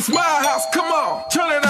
It's my house, come on, turn it up.